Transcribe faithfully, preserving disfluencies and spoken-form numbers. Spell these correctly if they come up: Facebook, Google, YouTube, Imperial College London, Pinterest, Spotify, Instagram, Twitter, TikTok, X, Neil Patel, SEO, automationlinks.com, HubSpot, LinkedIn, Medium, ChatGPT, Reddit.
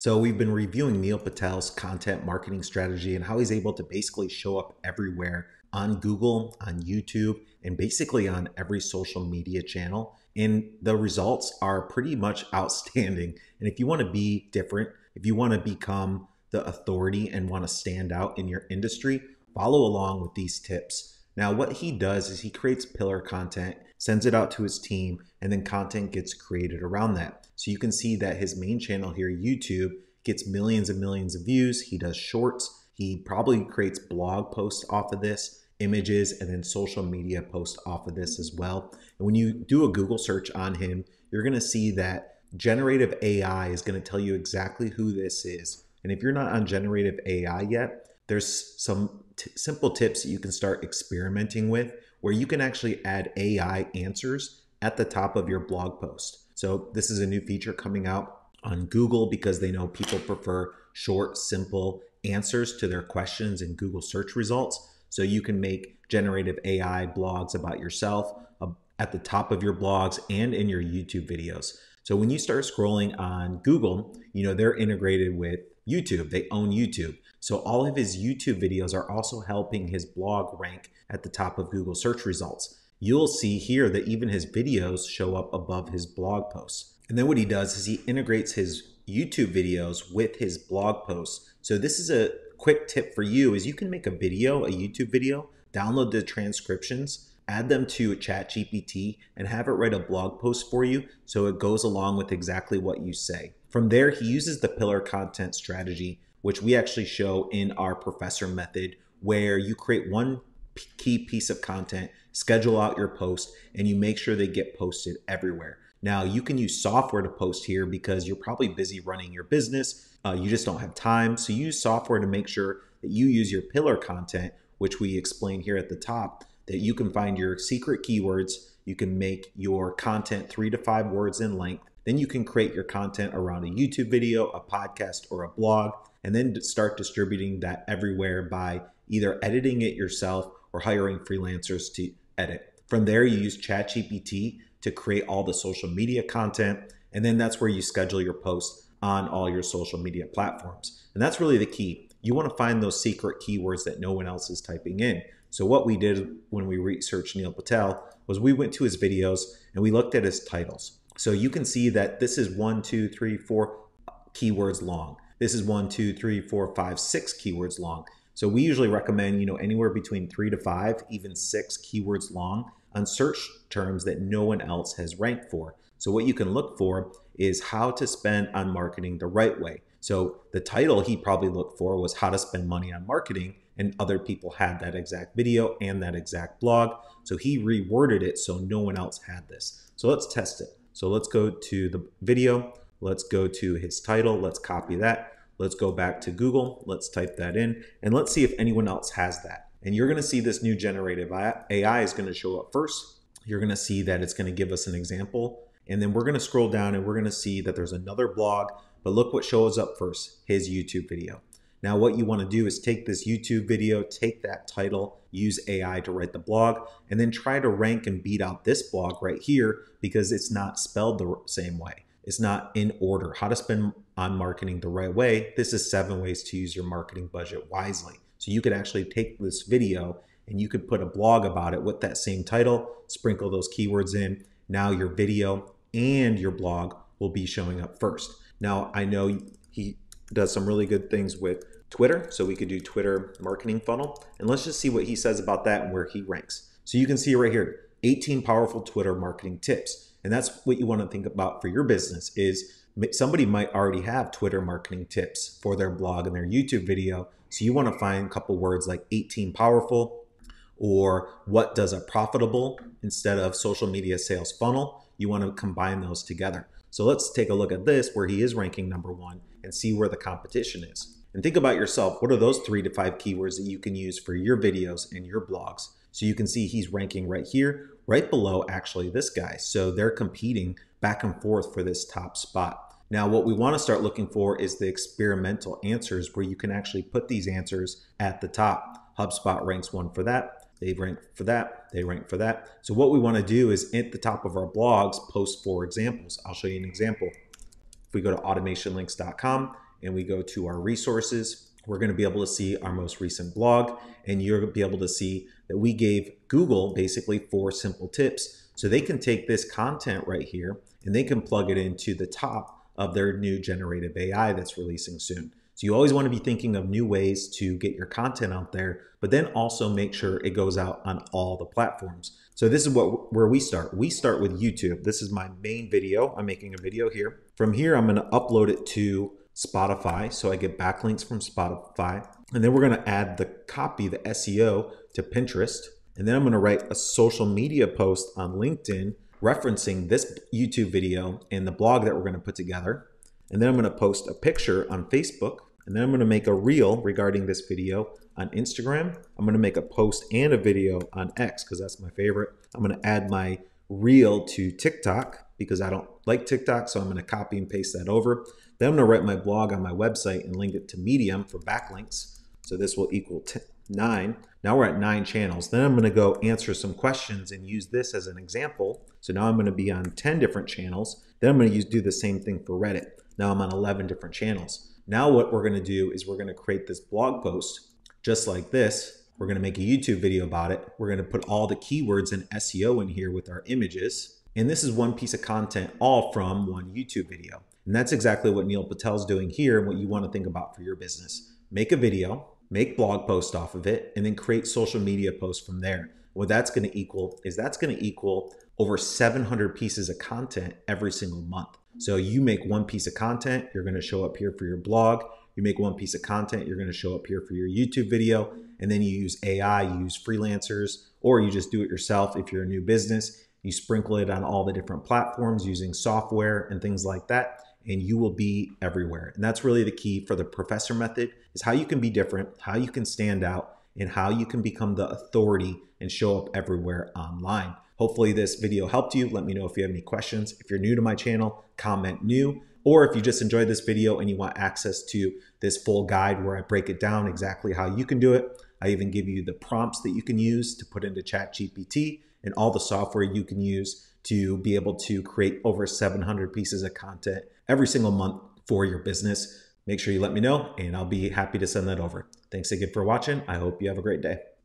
So we've been reviewing Neil Patel's content marketing strategy and how he's able to basically show up everywhere on Google, on YouTube, and basically on every social media channel. And the results are pretty much outstanding. And if you want to be different, if you want to become the authority and want to stand out in your industry, follow along with these tips. Now, what he does is he creates pillar content, sends it out to his team, and then content gets created around that. So you can see that his main channel here, YouTube, gets millions and millions of views. He does shorts. He probably creates blog posts off of this, images, and then social media posts off of this as well. And when you do a Google search on him, you're going to see that generative A I is going to tell you exactly who this is. And if you're not on generative A I yet, there's some t- simple tips that you can start experimenting with where you can actually add A I answers at the top of your blog post. So this is a new feature coming out on Google because they know people prefer short, simple answers to their questions in Google search results. So you can make generative A I blogs about yourself uh, at the top of your blogs and in your YouTube videos. So when you start scrolling on Google, you know, they're integrated with YouTube. They own YouTube. So all of his YouTube videos are also helping his blog rank at the top of Google search results. You'll see here that even his videos show up above his blog posts. And then what he does is he integrates his YouTube videos with his blog posts. So this is a quick tip for you is you can make a video, a YouTube video, download the transcriptions, add them to ChatGPT, and have it write a blog post for you so it goes along with exactly what you say. From there, he uses the pillar content strategy, which we actually show in our professor method, where you create one key piece of content, schedule out your post, and you make sure they get posted everywhere. Now, you can use software to post here because you're probably busy running your business. Uh, you just don't have time. So use software to make sure that you use your pillar content, which we explain here at the top, that you can find your secret keywords. You can make your content three to five words in length. Then you can create your content around a YouTube video, a podcast, or a blog, and then start distributing that everywhere by either editing it yourself or hiring freelancers to edit. From there, you use ChatGPT to create all the social media content, and then that's where you schedule your posts on all your social media platforms. And that's really the key. You want to find those secret keywords that no one else is typing in. So what we did when we researched Neil Patel was we went to his videos and we looked at his titles. So you can see that this is one, two, three, four keywords long. This is one, two, three, four, five, six keywords long. So we usually recommend, you know, anywhere between three to five, even six keywords long on search terms that no one else has ranked for. So what you can look for is how to spend on marketing the right way. So the title he probably looked for was how to spend money on marketing, and other people had that exact video and that exact blog. So he reworded it so no one else had this. So let's test it. So let's go to the video. Let's go to his title. Let's copy that. Let's go back to Google, let's type that in, and let's see if anyone else has that. And you're gonna see this new generative A I is gonna show up first. You're gonna see that it's gonna give us an example, and then we're gonna scroll down and we're gonna see that there's another blog, but look what shows up first, his YouTube video. Now what you wanna do is take this YouTube video, take that title, use A I to write the blog, and then try to rank and beat out this blog right here because it's not spelled the same way. It's not in order. How to spend on marketing the right way. This is seven ways to use your marketing budget wisely. So you could actually take this video and you could put a blog about it with that same title, sprinkle those keywords in. Now your video and your blog will be showing up first. Now I know he does some really good things with Twitter. So we could do Twitter marketing funnel, and let's just see what he says about that and where he ranks. So you can see right here, eighteen powerful Twitter marketing tips. And that's what you want to think about for your business is somebody might already have Twitter marketing tips for their blog and their YouTube video. So you want to find a couple words like eighteen powerful, or what does a profitable instead of social media sales funnel. You want to combine those together. So let's take a look at this where he is ranking number one and see where the competition is. And think about yourself. What are those three to five keywords that you can use for your videos and your blogs? So you can see he's ranking right here, right below actually this guy. So they're competing back and forth for this top spot. Now, what we want to start looking for is the experimental answers where you can actually put these answers at the top. HubSpot ranks one for that. They rank for that. They rank for that. So what we want to do is at the top of our blogs, post four examples. I'll show you an example. If we go to automation links dot com and we go to our resources, we're going to be able to see our most recent blog, and you'll be able to see that we gave Google basically four simple tips. So they can take this content right here and they can plug it into the top of their new generative A I that's releasing soon. So you always want to be thinking of new ways to get your content out there, but then also make sure it goes out on all the platforms. So this is what where we start. We start with YouTube. This is my main video. I'm making a video here. From here, I'm going to upload it to Spotify. So I get backlinks from Spotify. And then we're going to add the copy, the S E O, to Pinterest. And then I'm going to write a social media post on LinkedIn referencing this YouTube video and the blog that we're going to put together. And then I'm going to post a picture on Facebook. And then I'm going to make a reel regarding this video on Instagram. I'm going to make a post and a video on X because that's my favorite. I'm going to add my reel to TikTok because I don't like TikTok. So I'm going to copy and paste that over. Then I'm going to write my blog on my website and link it to Medium for backlinks. So this will equal nine. Now we're at nine channels. Then I'm going to go answer some questions and use this as an example. So now I'm going to be on ten different channels. Then I'm going to use, do the same thing for Reddit. Now I'm on eleven different channels. Now what we're gonna do is we're gonna create this blog post just like this. We're gonna make a YouTube video about it. We're gonna put all the keywords and S E O in here with our images. And this is one piece of content all from one YouTube video. And that's exactly what Neil Patel's doing here and what you wanna think about for your business. Make a video, make blog posts off of it, and then create social media posts from there. What that's gonna equal is that's gonna equal over seven hundred pieces of content every single month. So you make one piece of content, you're going to show up here for your blog. You make one piece of content, you're going to show up here for your YouTube video. And then you use A I, you use freelancers, or you just do it yourself if you're a new business. You sprinkle it on all the different platforms using software and things like that, and you will be everywhere. And that's really the key for the professor method, is how you can be different, how you can stand out, and how you can become the authority and show up everywhere online. Hopefully this video helped you. Let me know if you have any questions. If you're new to my channel, comment new. Or if you just enjoyed this video and you want access to this full guide where I break it down exactly how you can do it. I even give you the prompts that you can use to put into ChatGPT and all the software you can use to be able to create over seven hundred pieces of content every single month for your business. Make sure you let me know and I'll be happy to send that over. Thanks again for watching. I hope you have a great day.